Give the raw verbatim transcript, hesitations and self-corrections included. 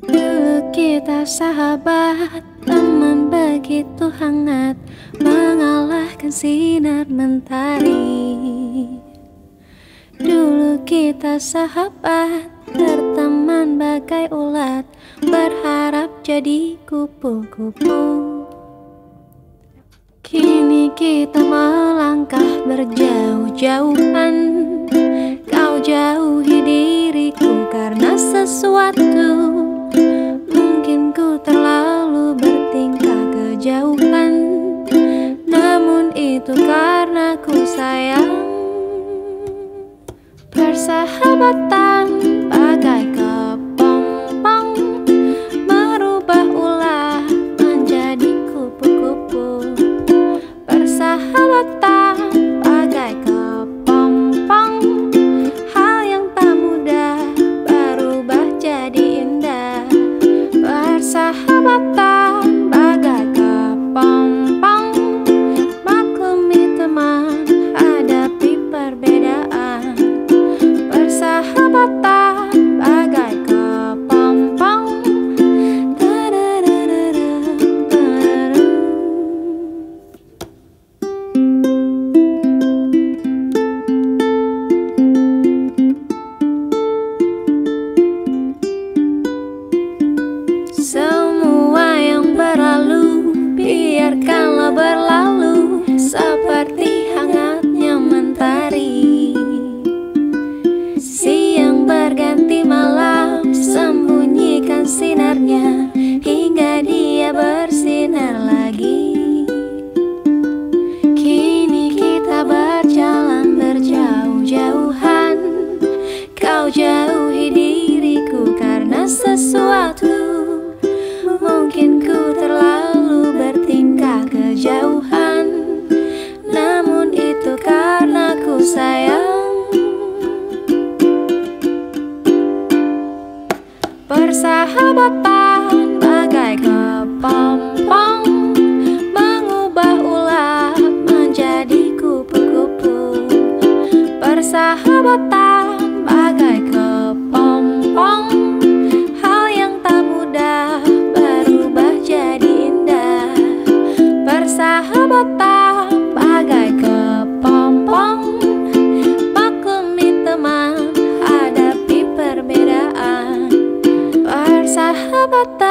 Dulu kita sahabat, teman begitu hangat, mengalahkan sinar mentari. Dulu kita sahabat, berteman bagai ulat, berharap jadi kupu-kupu. Kini kita melangkah berjauh-jauhan, kau jauhi diriku karena sesuatu. Mungkin ku terlalu bertingkah kejauhan, namun itu karena ku sayang. Persahabatan bagai kepompong, merubah ulah menjadi kupu-kupu. Persahabatan bagai kepompong, hal yang tak mudah berubah jadi indah. Persahabatan bagai kepompong, maklumi teman hadapi perbedaan. Persahabatan bagai kepompong. Semua yang berlalu, biarkanlah berlalu, seperti hangatnya mentari. Siang berganti malam, sembunyikan sinarnya hingga dia bersinar lagi. Kini kita berjalan berjauh-jauhan, kau jauhi diriku karena sesuatu. Mungkin ku terlalu bertingkah kejauhan, namun itu karena ku sayang. Persahabatan bagai kepompong, mengubah ulah menjadi kupu-kupu. Persahabatan bagai kepompong, hal yang tak mudah jadi indah. Persahabatan bagai kepompong, maklumi teman hadapi perbedaan. Persahabatan.